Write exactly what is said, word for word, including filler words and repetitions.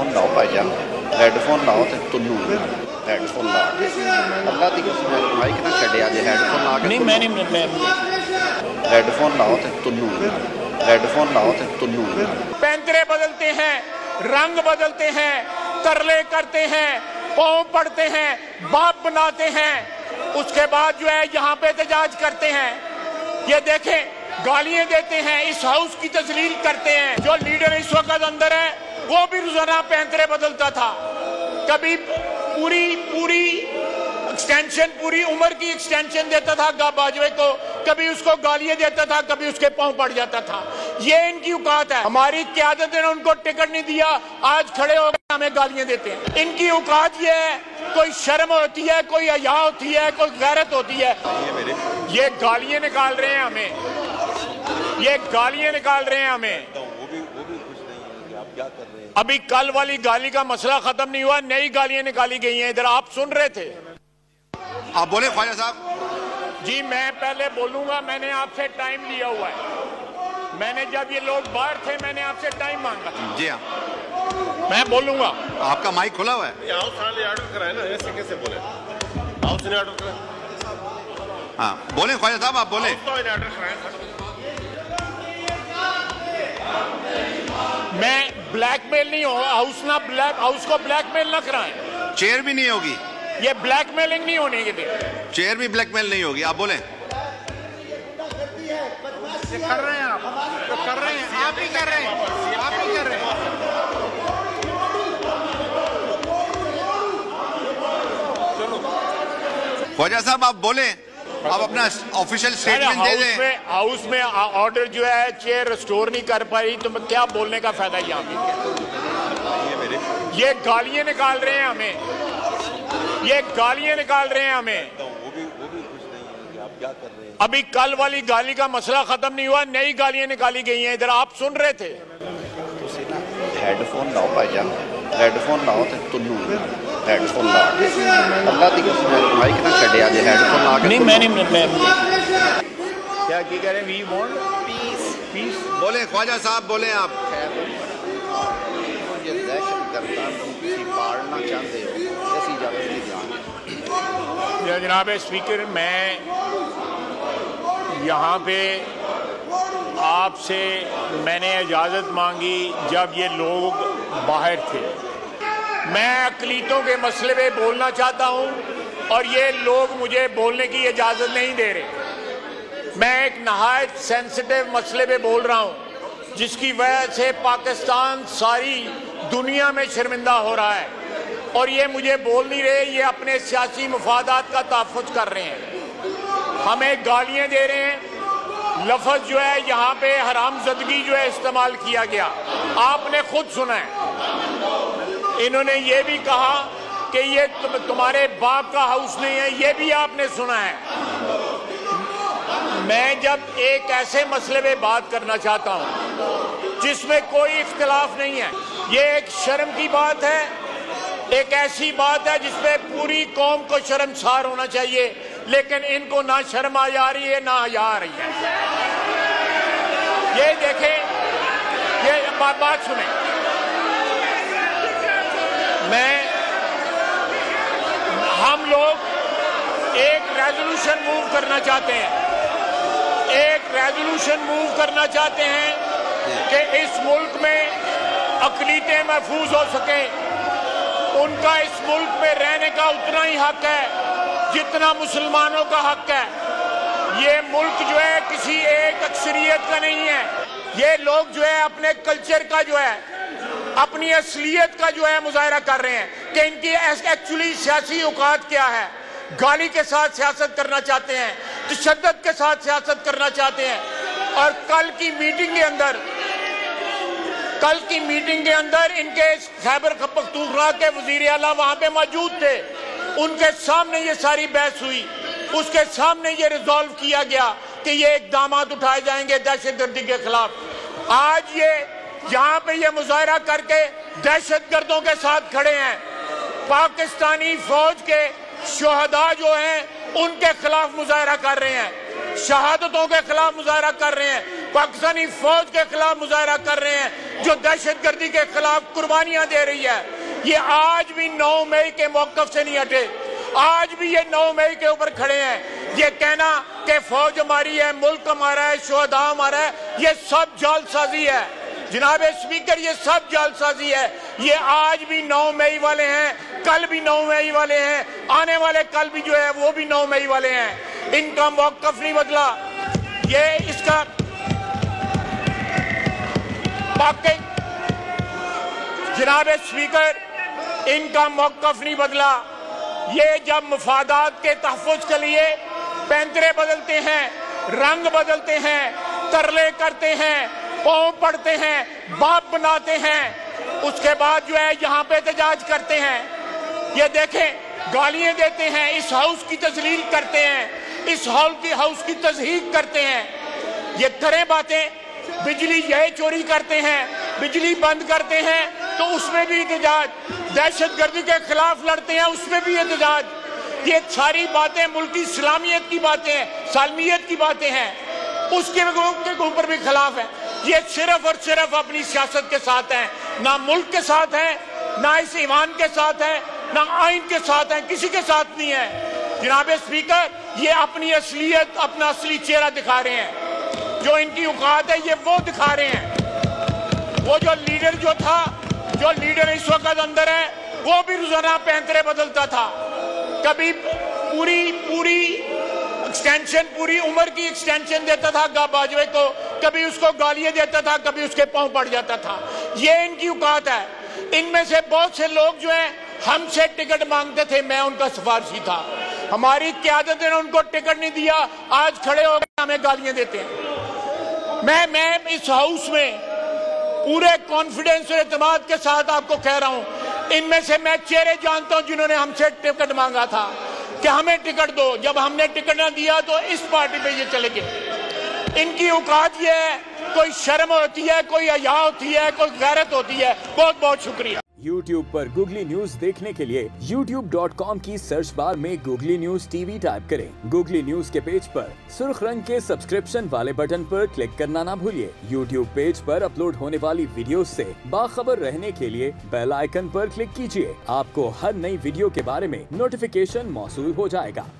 Headphone लाओ भाई जान, हैडफोन लाओ तो तुलू हैडफोन ला के अल्लाह की कसम है माइक ना छड़े आज हैडफोन ला के नहीं मैं नहीं मैं हैडफोन लाओ तो तुलू हैडफोन लाओ तो तुलू पैंतरे बदलते हैं, रंग बदलते हैं, तरले करते हैं, पाँव पड़ते हैं, बाप बनाते हैं, उसके बाद जो है यहाँ पे एहतजाज करते हैं। ये देखें गालियाँ देते हैं, इस हाउस की तजलील करते हैं। जो लीडर इस वक्त अंदर है वो भी रोजाना पैंतरे बदलता था, कभी पूरी पूरी एक्सटेंशन पूरी उम्र की एक्सटेंशन देता था बाजवे को, कभी उसको गालियाँ देता था, कभी उसके पाँव पड़ जाता था। ये इनकी औकात है। हमारी क्यादत ने उनको टिकट नहीं दिया, आज खड़े हो गए हमें गालियाँ देते हैं। इनकी औकात ये है, कोई शर्म होती है, कोई हया होती है, कोई गैरत होती है। ये गालियाँ निकाल रहे हैं हमें, ये गालियाँ निकाल रहे हैं हमें। वो भी, वो भी कुछ नहीं है। आप क्या कर रहे हैं? अभी कल वाली गाली का मसला खत्म नहीं हुआ, नई गालियाँ निकाली गई हैं। इधर आप सुन रहे थे, आप बोले ख्वाजा साहब जी। मैं पहले बोलूंगा, मैंने आपसे टाइम लिया हुआ है। मैंने जब ये लोग बाहर थे मैंने आपसे टाइम मांगा। जी हाँ, मैं बोलूंगा। आपका माइक खुला हुआ है। ऑर्डर कराए ना, ऐसे कैसे बोले? हाउस ने ऑर्डर कराया। हाँ बोले ख्वाजा साहब, आप बोले। मैं ब्लैकमेल नहीं होगा, हाउस ना ब्लैक हाउस को ब्लैकमेल ना कराए। चेयर भी नहीं होगी, ये ब्लैकमेलिंग नहीं होने के लिए। चेयर भी ब्लैकमेल नहीं होगी। आप बोले कर रहे हैं, आप तो कर रहे हैं, आप भी कर रहे हैं, आप भी कर रहे हैं। ख्वाजा साहब आप बोले, आप अपना ऑफिशियल स्टेटमेंट दे दें। हाउस में ऑर्डर जो है चेयर रिस्टोर नहीं कर पाई तो क्या बोलने का फायदा यहाँ पे? ये गालियाँ निकाल रहे हैं हमें, ये गालियाँ निकाल रहे हैं हमें। वो भी, वो भी कुछ नहीं है। आप क्या कर रहे हैं? अभी कल वाली गाली का मसला खत्म नहीं हुआ, नई गालियाँ निकाली गई हैं। इधर आप सुन रहे थे। हेडफोन लाओ भाई जान, हेडफोन लाओ तो तुलू हेडफोन ला के अल्लाह की कसम है माइक ना छड़े आज हेडफोन ला के नहीं मैं नहीं मैं क्या की कह रहे हैं? वी वांट पीस पीस बोले ख्वाजा साहब, बोले आप। ये दहशत करता तुम किसी पाड़ना चाहते हो, ऐसी इजाजत नहीं देंगे। जनाब स्पीकर, मैं यहाँ पे आपसे मैंने इजाज़त मांगी जब ये लोग बाहर थे। मैं अकलीतों के मसले पे बोलना चाहता हूँ और ये लोग मुझे बोलने की इजाज़त नहीं दे रहे। मैं एक नहायत सेंसिटिव मसले पे बोल रहा हूँ जिसकी वजह से पाकिस्तान सारी दुनिया में शर्मिंदा हो रहा है और ये मुझे बोल नहीं रहे, ये अपने सियासी मफादात का तहफ़ुज़ कर रहे हैं, हमें गालियाँ दे रहे हैं। लफ्ज़ जो है यहाँ पे हरामज़दगी जो है इस्तेमाल किया गया, आपने खुद सुना है। इन्होंने ये भी कहा कि ये तुम, तुम्हारे बाप का हाउस नहीं है, ये भी आपने सुना है। मैं जब एक ऐसे मसले पे बात करना चाहता हूँ जिसमें कोई इख्तिलाफ नहीं है, ये एक शर्म की बात है, एक ऐसी बात है जिसपे पूरी कौम को शर्मसार होना चाहिए, लेकिन इनको ना शर्म आ रही है ना हया आ रही है। ये देखें, ये बात बात सुने। मैं हम लोग एक रेजोल्यूशन मूव करना चाहते हैं, एक रेजोल्यूशन मूव करना चाहते हैं कि इस मुल्क में अक़लीतें महफूज हो सकें। उनका इस मुल्क में रहने का उतना ही हक है जितना मुसलमानों का हक है। ये मुल्क जो है किसी एक अक्सरियत का नहीं है। ये लोग जो है अपने कल्चर का जो है, अपनी असलियत का जो है मुजाहरा कर रहे हैं कि इनकी एक्चुअली सियासी औकात क्या है। गाली के साथ सियासत करना चाहते हैं, तशद्दद के साथ सियासत करना चाहते हैं। और कल की मीटिंग के अंदर कल की मीटिंग के अंदर इनके खैबर पख्तूनख्वा के वजीर आला वहाँ पे मौजूद थे, उनके सामने ये सारी बहस हुई, उसके सामने ये रिजॉल्व किया गया कि ये इकदाम उठाए जाएंगे दहशत गर्दी के खिलाफ। आज ये यहाँ पे ये मुजाहरा करके दहशत गर्दों के साथ खड़े हैं। पाकिस्तानी फौज के शोहदा जो हैं उनके खिलाफ मुजाहरा कर रहे हैं, शहादतों के खिलाफ मुजाहरा कर रहे हैं। पाकिस्तानी फौज के खिलाफ मुजाहरा कर रहे हैं जो दहशत गर्दी के खिलाफ कुर्बानियां दे रही है। ये आज भी नौ मई के मौकफ से नहीं हटे, आज भी ये नौ मई के ऊपर खड़े हैं। ये कहना कि फौज हमारी है, मुल्क हमारा है, शोहदा हमारा है, ये सब जालसाजी है। जनाब स्पीकर, ये सब जालसाजी है। ये आज भी नौ मई वाले हैं, कल भी नौ मई वाले हैं, आने वाले कल भी जो है वो भी नौ मई वाले हैं। इनका मौकफ नहीं बदला। ये इसका वाकई जनाब स्पीकर इनका मौकफ नहीं बदला। ये जब मुफादात के तहफ़्फ़ुज़ के लिए पैंतरे बदलते हैं, रंग बदलते हैं, तरले करते हैं, पाँव पड़ते हैं, बाप बनाते हैं, उसके बाद जो है यहाँ पे एहतजाज करते हैं। ये देखें, गालियाँ देते हैं, इस हाउस की तजलील करते हैं, इस हाउस की हाउस की तजहीक करते हैं। ये करें बातें, बिजली यह चोरी करते हैं, बिजली बंद करते हैं तो उसमें भी एहतजाज, दहशत गर्दी के खिलाफ लड़ते हैं उसमें भी एहतजाज। ये सारी बातें मुल्की इस्लामियत की बातें हैं, सालमियत की बातें हैं, उसके ऊपर भी खिलाफ है। ये सिर्फ और सिर्फ अपनी सियासत के साथ हैं, ना मुल्क के साथ हैं, ना इस ईमान के साथ हैं, ना आइन के साथ हैं, किसी के साथ नहीं है। जनाब स्पीकर, ये अपनी असलियत, अपना असली चेहरा दिखा रहे हैं। जो इनकी औकात है ये वो दिखा रहे हैं। वो जो लीडर जो था, जो लीडर इस वक्त अंदर है, वो भी रोजाना पैंतरे बदलता था। कभी पूरी पूरी एक्सटेंशन, पूरी उम्र की एक्सटेंशन देता था गाबाजवे को, कभी उसको गालियां देता था, कभी उसके पांव पड़ जाता था। ये इनकी औकात है। इनमें से बहुत से लोग जो हैं हमसे टिकट मांगते थे, मैं उनका सिफारशी था, हमारी क्यादत ने उनको टिकट नहीं दिया, आज खड़े हो गए हमें गालियां देते हैं। मैं मैं इस हाउस में पूरे कॉन्फिडेंस और एतमाद के साथ आपको कह रहा हूँ, इनमें से मैं चेहरे जानता हूँ जिन्होंने हमसे टिकट मांगा था कि हमें टिकट दो, जब हमने टिकट ना दिया तो इस पार्टी पे ये चले गए। इनकी औकात ये है, कोई शर्म होती है, कोई हया होती है, कोई गैरत होती है। बहुत बहुत शुक्रिया। YouTube पर Googly News देखने के लिए यूट्यूब डॉट कॉम की सर्च बार में Googly News T V type करें। Googly News के पेज पर सुर्ख रंग के सब्सक्रिप्शन वाले बटन पर क्लिक करना ना भूलिए। YouTube पेज पर अपलोड होने वाली वीडियो से बाखबर रहने के लिए बेल आइकन पर क्लिक कीजिए। आपको हर नई वीडियो के बारे में नोटिफिकेशन मौसूल हो जाएगा।